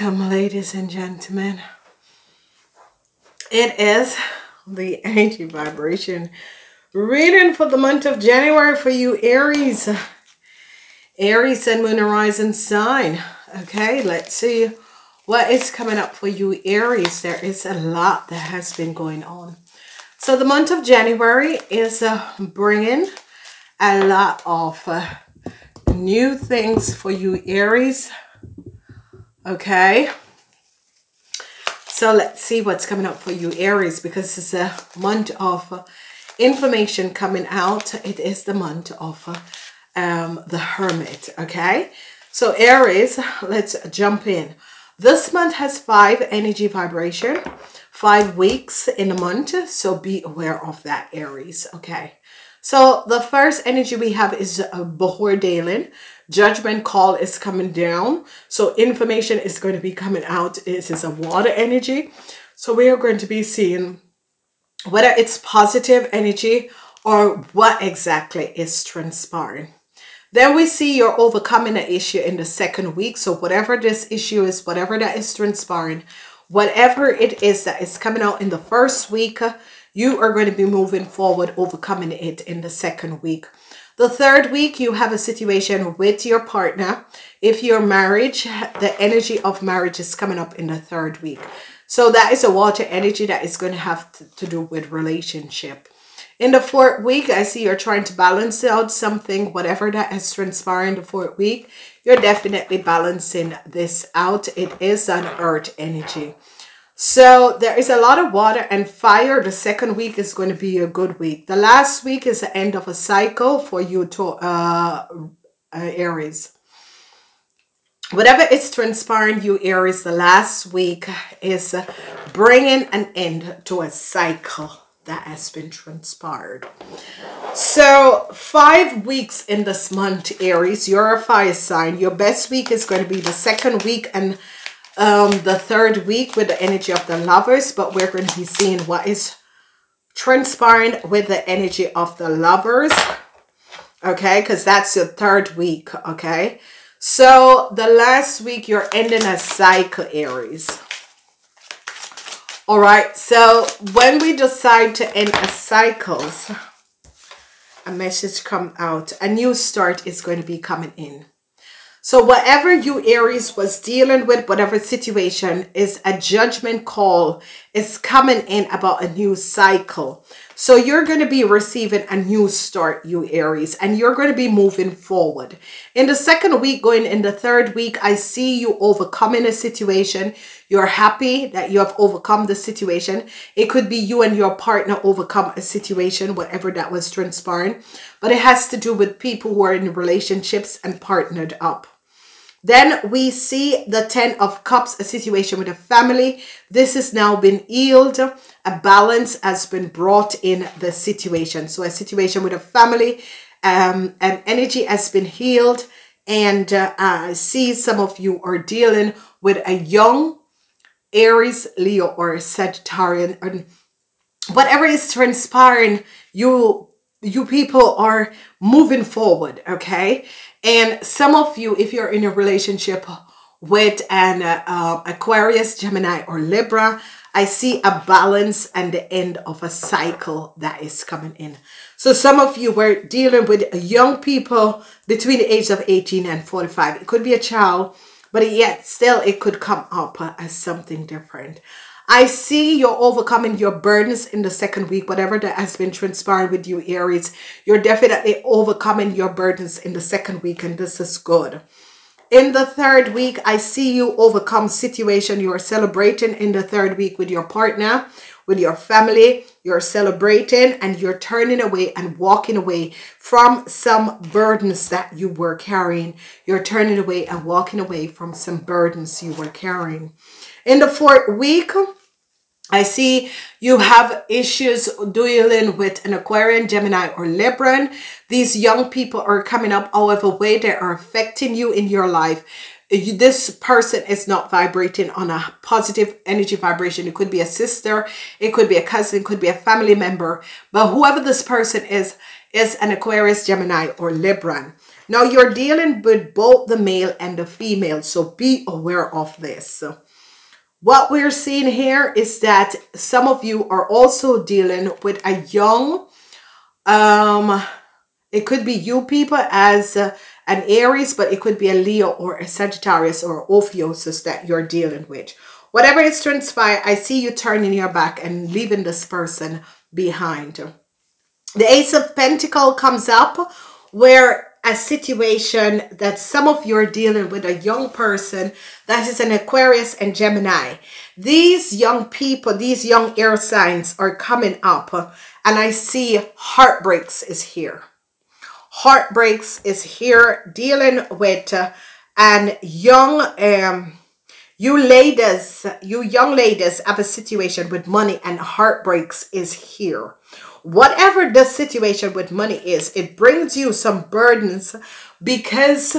Welcome, ladies and gentlemen. It is the energy vibration reading for the month of January for you Aries. Aries Sun, Moon, and Rising sign. Okay, let's see what is coming up for you Aries. There is a lot that has been going on. So the month of January is bringing a lot of new things for you Aries. Okay, so let's see what's coming up for you Aries, because it's a month of information coming out. It is the month of the Hermit. Okay, so Aries, let's jump in. This month has 5 energy vibration, 5 weeks in a month, so be aware of that Aries. Okay, so the first energy we have is B'hor Daylin. Judgment call is coming down, so information is going to be coming out. This is a water energy, so we are going to be seeing whether it's positive energy or what exactly is transpiring. Then we see you're overcoming an issue in the second week. So whatever this issue is, whatever that is transpiring, whatever it is that is coming out in the first week, you are going to be moving forward, overcoming it in the second week. The third week, you have a situation with your partner. If you're married, the energy of marriage is coming up in the third week. So that is a water energy that is going to have to do with relationship. In the fourth week, I see you're trying to balance out something, whatever that has transpired in the fourth week. You're definitely balancing this out. It is an earth energy. So there is a lot of water and fire. The second week is going to be a good week. The last week is the end of a cycle for you to Aries. Whatever is transpiring, you Aries, the last week is bringing an end to a cycle that has been transpired. So 5 weeks in this month, Aries. You're a fire sign. Your best week is going to be the second week and the third week with the energy of the lovers, but we're going to be seeing what is transpiring with the energy of the lovers. Okay, because that's your third week. Okay, so the last week you're ending a cycle, Aries. All right, so when we decide to end a cycle, a message comes out, a new start is going to be coming in. So whatever you Aries was dealing with, whatever situation, is a judgment call is coming in about a new cycle. So you're going to be receiving a new start, you Aries, and you're going to be moving forward. In the second week, going in the third week, I see you overcoming a situation. You're happy that you have overcome the situation. It could be you and your partner overcome a situation, whatever that was transpiring. But it has to do with people who are in relationships and partnered up. Then we see the 10 of Cups, a situation with a family. This has now been healed. A balance has been brought in the situation. So a situation with a family, and energy has been healed. And I see some of you are dealing with a young Aries, Leo, or Sagittarian, and whatever is transpiring, you people are moving forward. Okay. And some of you, if you're in a relationship with an Aquarius, Gemini, or Libra, I see a balance and the end of a cycle that is coming in. So some of you were dealing with young people between the age of 18 and 45. It could be a child, but yet still it could come up as something different. I see you're overcoming your burdens in the second week. Whatever that has been transpiring with you, Aries, you're definitely overcoming your burdens in the second week, and this is good. In the third week, I see you overcome situation. You are celebrating in the third week with your partner, with your family. You're celebrating and you're turning away and walking away from some burdens that you were carrying. You're turning away and walking away from some burdens you were carrying. In the fourth week, I see you have issues dealing with an Aquarian, Gemini, or Libra. These young people are coming up however way they are affecting you in your life. This person is not vibrating on a positive energy vibration. It could be a sister, it could be a cousin, it could be a family member. But whoever this person is an Aquarius, Gemini, or Libra. Now you're dealing with both the male and the female, so be aware of this. What we're seeing here is that some of you are also dealing with a young, it could be you people as an Aries, but it could be a Leo or a Sagittarius or Ophiosus that you're dealing with. Whatever is transpired, I see you turning your back and leaving this person behind. The Ace of Pentacles comes up, where a situation that some of you are dealing with a young person that is an Aquarius and Gemini. These young people, these young air signs are coming up, and I see heartbreaks is here. Heartbreaks is here, dealing with and young, you young ladies have a situation with money, and heartbreaks is here. Whatever the situation with money is, it brings you some burdens because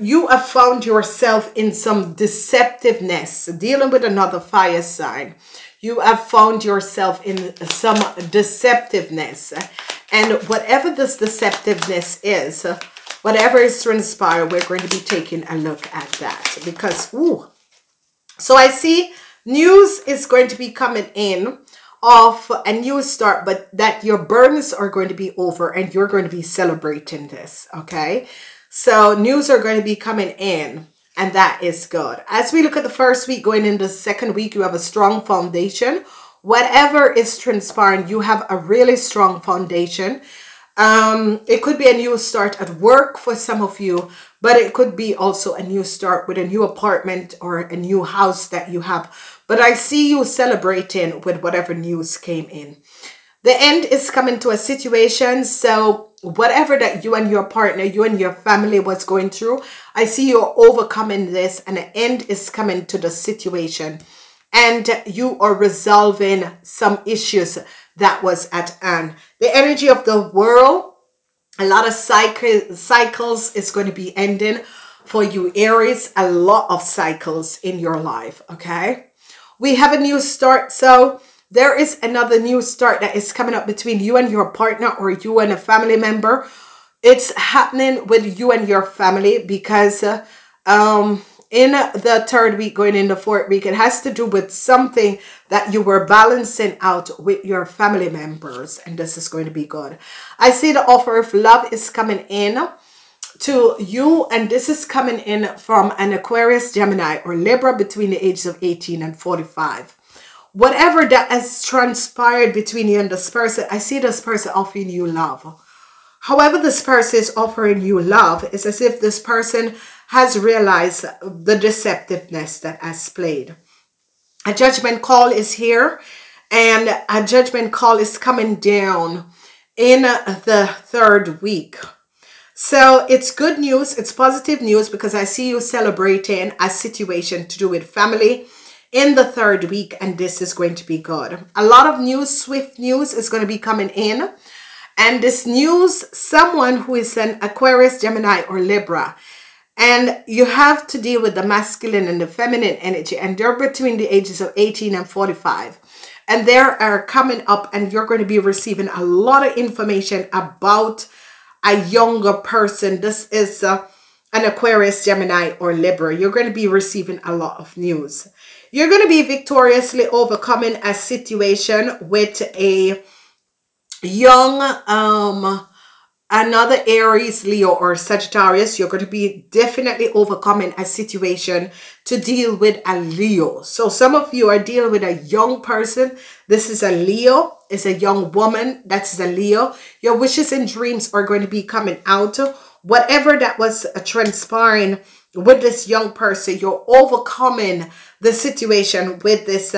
you have found yourself in some deceptiveness, dealing with another fire sign. You have found yourself in some deceptiveness. And whatever this deceptiveness is, whatever is to inspire, we're going to be taking a look at that. Because, ooh. So I see news is going to be coming in of a new start, but that your burdens are going to be over and you're going to be celebrating this, okay? So news are going to be coming in, and that is good. As we look at the first week, going into the second week, you have a strong foundation. Whatever is transpiring, you have a really strong foundation. It could be a new start at work for some of you, but it could be also a new start with a new apartment or a new house that you have. But I see you celebrating with whatever news came in. The end is coming to a situation. So whatever that you and your partner, you and your family was going through, I see you're overcoming this, and the end is coming to the situation. And you are resolving some issues that was at hand. The energy of the world, a lot of cycles is going to be ending for you, Aries. A lot of cycles in your life, okay? We have a new start. So there is another new start that is coming up between you and your partner or you and a family member. It's happening with you and your family because in the third week, going in the fourth week, it has to do with something that you were balancing out with your family members, and this is going to be good. I see the offer of love is coming in to you, and this is coming in from an Aquarius, Gemini, or Libra between the ages of 18 and 45. Whatever that has transpired between you and this person, I see this person offering you love. However this person is offering you love, it's as if this person has realized the deceptiveness that has played. A judgment call is here, and a judgment call is coming down in the third week. So it's good news, it's positive news, because I see you celebrating a situation to do with family in the third week, and this is going to be good. A lot of news, swift news is going to be coming in, and this news, someone who is an Aquarius, Gemini, or Libra, and you have to deal with the masculine and the feminine energy, and they're between the ages of 18 and 45. And they are coming up, and you're going to be receiving a lot of information about a younger person. This is an Aquarius, Gemini, or Libra. You're going to be receiving a lot of news. You're going to be victoriously overcoming a situation with a young another Aries, Leo, or Sagittarius. You're going to be definitely overcoming a situation to deal with a Leo. So some of you are dealing with a young person. This is a Leo. It's a young woman. That's a Leo. Your wishes and dreams are going to be coming out. Whatever that was transpiring with this young person, you're overcoming the situation with this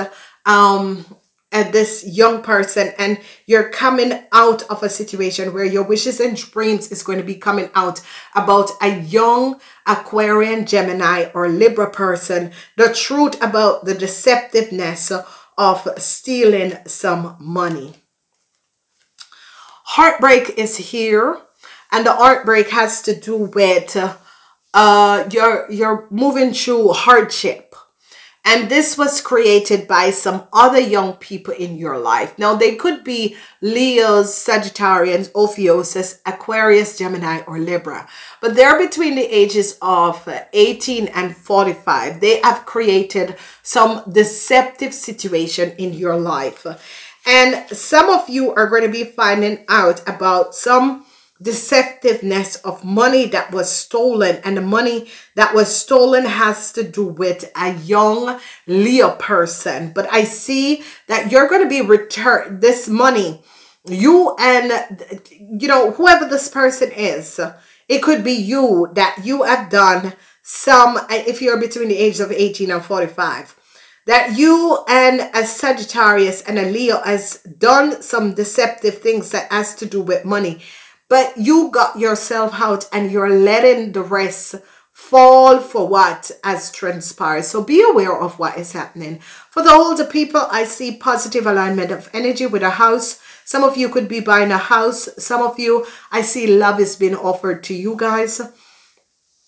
at this young person, and you're coming out of a situation where your wishes and dreams is going to be coming out about a young Aquarian, Gemini, or Libra person. The truth about the deceptiveness of stealing some money. Heartbreak is here, and the heartbreak has to do with you're moving through hardship. And this was created by some other young people in your life. Now, they could be Leos, Sagittarians, Ophiosis, Aquarius, Gemini, or Libra. But they're between the ages of 18 and 45. They have created some deceptive situation in your life. And some of you are going to be finding out about some deceptiveness of money that was stolen, and the money that was stolen has to do with a young Leo person. But I see that you're going to be returned this money. You and, you know, whoever this person is, it could be you that you have done some, if you're between the ages of 18 and 45, that you and a Sagittarius and a Leo has done some deceptive things that has to do with money. But you got yourself out and you're letting the rest fall for what has transpired. So be aware of what is happening. For the older people, I see positive alignment of energy with a house. Some of you could be buying a house. Some of you, I see love is being offered to you guys.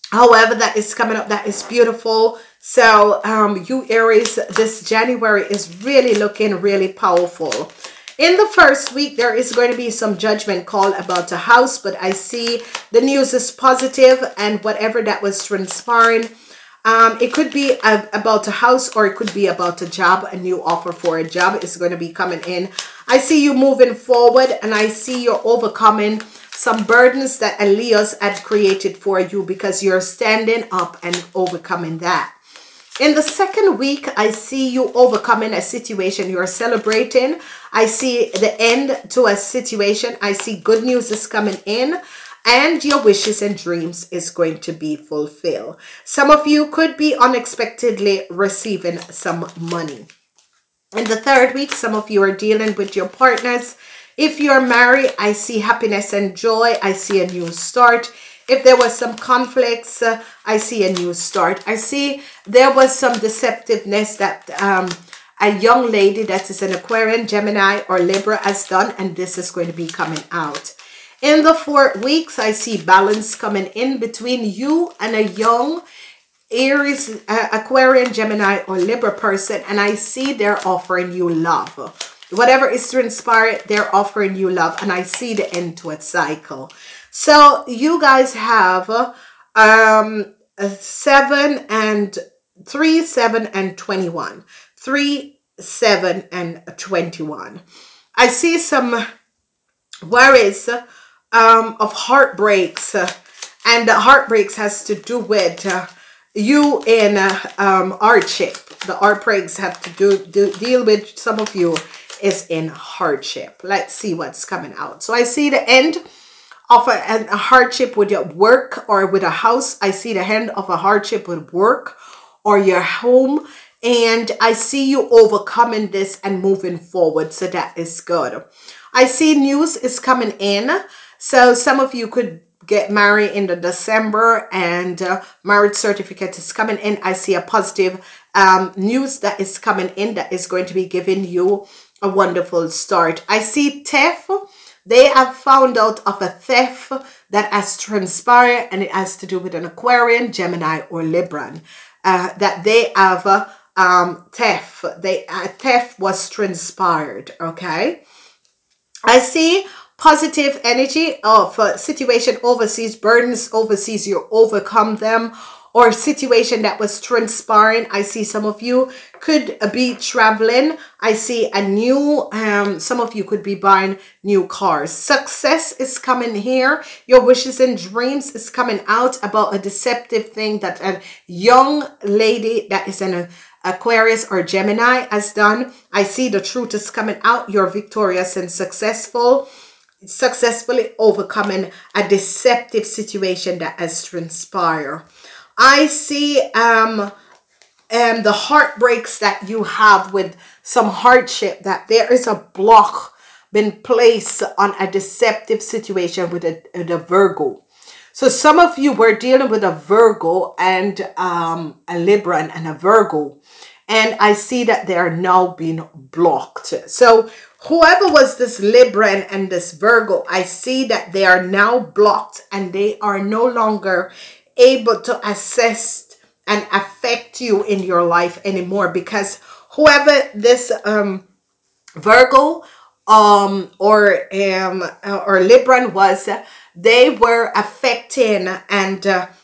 However, that is coming up. That is beautiful. So you Aries, this January is really looking really powerful. In the first week, there is going to be some judgment call about a house, but I see the news is positive and whatever that was transpiring. It could be about a house, or it could be about a job. A new offer for a job is going to be coming in. I see you moving forward, and I see you're overcoming some burdens that Leos had created for you, because you're standing up and overcoming that. In the second week, I see you overcoming a situation you're celebrating. I see the end to a situation. I see good news is coming in, and your wishes and dreams is going to be fulfilled. Some of you could be unexpectedly receiving some money. In the third week, some of you are dealing with your partners. If you're married, I see happiness and joy. I see a new start. If there was some conflicts, I see a new start. I see there was some deceptiveness that a young lady that is an Aquarian, Gemini, or Libra has done, and this is going to be coming out. In the 4 weeks, I see balance coming in between you and a young Aries, Aquarian, Gemini, or Libra person, and I see they're offering you love. Whatever is to inspire, they're offering you love, and I see the end to a cycle. So you guys have 7 and 3, 7 and 21. 3, 7 and 21. I see some worries of heartbreaks, and the heartbreaks has to do with you in hardship. The heartbreaks have to deal with some of you is in hardship. Let's see what's coming out. So I see the end of a hardship with your work or with a house. I see the end of a hardship with work or your home. And I see you overcoming this and moving forward. So that is good. I see news is coming in. So some of you could get married in the December, and marriage certificate is coming in. I see a positive news that is coming in that is going to be giving you a wonderful start. I see theft. They have found out of a theft that has transpired, and it has to do with an Aquarian, Gemini, or Libran. That they have theft. Theft was transpired, okay? I see positive energy of situation overseas, burdens overseas, you overcome them, or situation that was transpiring. I see some of you could be traveling. I see a new, some of you could be buying new cars. Success is coming here. Your wishes and dreams is coming out about a deceptive thing that a young lady that is an Aquarius or Gemini has done. I see the truth is coming out. You're victorious and successful. Successfully overcoming a deceptive situation that has transpired. I see the heartbreaks that you have with some hardship, that there is a block been placed on a deceptive situation with a Virgo. So some of you were dealing with a Virgo and a Libran and a Virgo. And I see that they are now being blocked. So whoever was this Libran and this Virgo, I see that they are now blocked and they are no longer able to assess and affect you in your life anymore, because whoever this Virgo or Libran was, they were affecting, and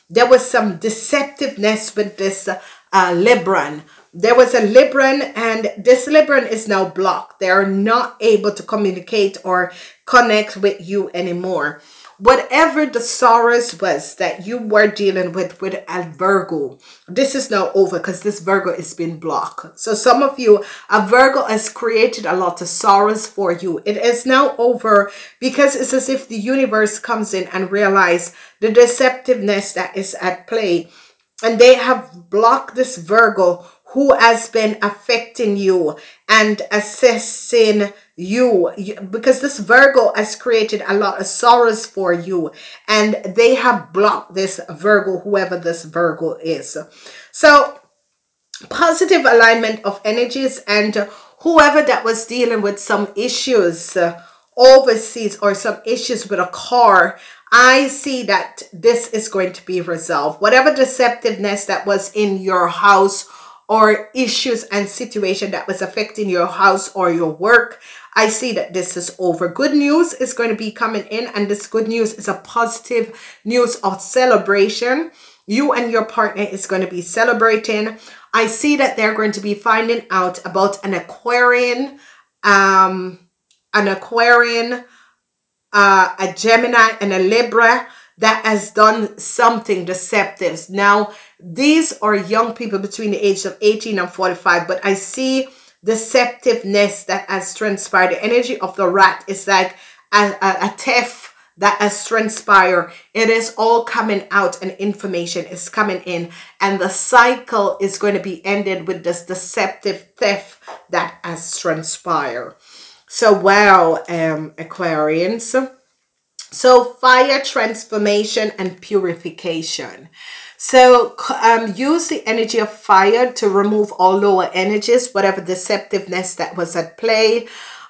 there was some deceptiveness with this Libran. There was a Libran, and this Libran is now blocked. They are not able to communicate or connect with you anymore. Whatever the sorrows was that you were dealing with a Virgo, this is now over because this Virgo is being blocked. So some of you, a Virgo has created a lot of sorrows for you. It is now over because it's as if the universe comes in and realizes the deceptiveness that is at play. And they have blocked this Virgo who has been affecting you and assessing you, because this Virgo has created a lot of sorrows for you, and they have blocked this Virgo, whoever this Virgo is. So positive alignment of energies, and whoever that was dealing with some issues overseas or some issues with a car, I see that this is going to be resolved. Whatever deceptiveness that was in your house or issues and situation that was affecting your house or your work, I see that this is over. Good news is going to be coming in, and this good news is a positive news of celebration. You and your partner is going to be celebrating. I see that they're going to be finding out about an Aquarian, a Gemini and a Libra that has done something deceptive. Now, these are young people between the ages of 18 and 45, but I see deceptiveness that has transpired. The energy of the rat is like a theft that has transpired. It is all coming out, and information is coming in, and the cycle is going to be ended with this deceptive theft that has transpired. So, wow, Aquarians. So, fire, transformation, and purification. So, use the energy of fire to remove all lower energies, whatever deceptiveness that was at play.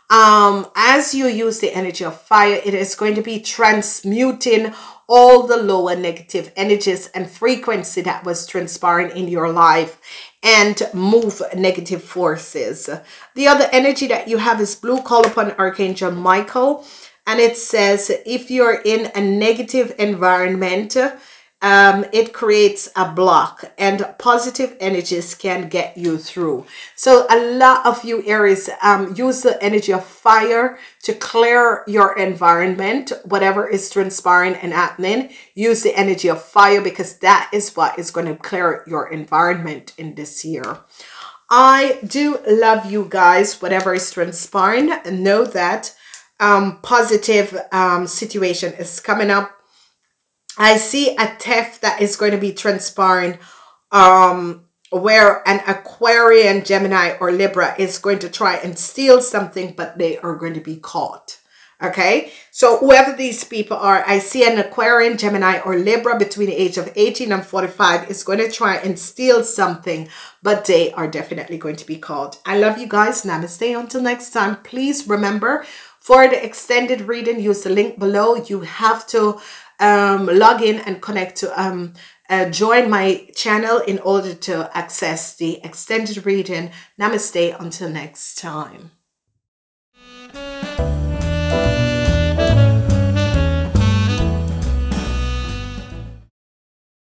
As you use the energy of fire, it is going to be transmuting all the lower negative energies and frequency that was transpiring in your life, and move negative forces. The other energy that you have is blue. Call upon Archangel Michael, and it says if you're in a negative environment, it creates a block, and positive energies can get you through. So a lot of you Aries, use the energy of fire to clear your environment, whatever is transpiring and happening. Use the energy of fire, because that is what is going to clear your environment in this year. I do love you guys. Whatever is transpiring, know that positive situation is coming up. I see a theft that is going to be transpiring, where an Aquarian, Gemini, or Libra is going to try and steal something, but they are going to be caught. Okay, so whoever these people are, I see an Aquarian, Gemini, or Libra between the age of 18 and 45 is going to try and steal something, but they are definitely going to be caught. I love you guys. Namaste. Until next time, please remember, for the extended reading, use the link below. You have to log in and connect to join my channel in order to access the extended reading. Namaste until next time.